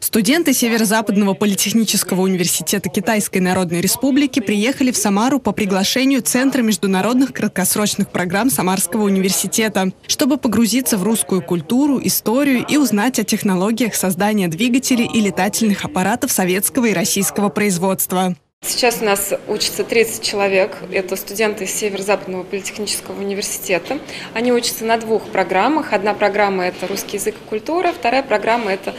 Студенты Северо-Западного политехнического университета Китайской Народной Республики приехали в Самару по приглашению Центра международных краткосрочных программ Самарского университета, чтобы погрузиться в русскую культуру, историю и узнать о технологиях создания двигателей и летательных аппаратов советского и российского производства. Сейчас у нас учатся 30 человек, это студенты из Северо-Западного политехнического университета. Они учатся на двух программах. Одна программа – это русский язык и культура, вторая программа – это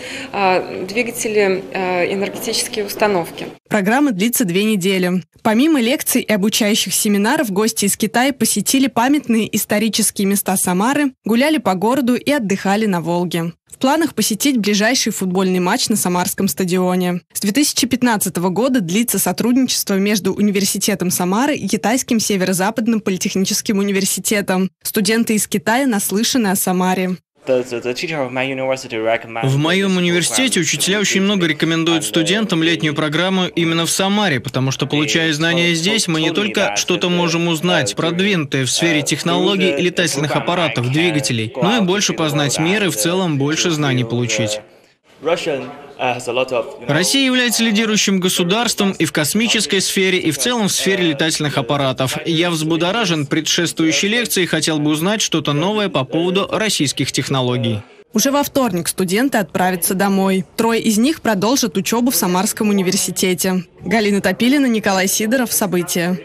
двигатели, энергетические установки. Программа длится 2 недели. Помимо лекций и обучающих семинаров, гости из Китая посетили памятные исторические места Самары, гуляли по городу и отдыхали на Волге. В планах посетить ближайший футбольный матч на Самарском стадионе. С 2015 года длится сотрудничество между Университетом Самары и Китайским Северо-Западным политехническим университетом. Студенты из Китая наслышаны о Самаре. В моем университете учителя очень много рекомендуют студентам летнюю программу именно в Самаре, потому что, получая знания здесь, мы не только что-то можем узнать, продвинутое в сфере технологий и летательных аппаратов, двигателей, но и больше познать мир и в целом больше знаний получить. Россия является лидирующим государством и в космической сфере, и в целом в сфере летательных аппаратов. Я взбудоражен предшествующей лекцией и хотел бы узнать что-то новое по поводу российских технологий. Уже во вторник студенты отправятся домой. 3 из них продолжат учебу в Самарском университете. Галина Топилина, Николай Сидоров. События.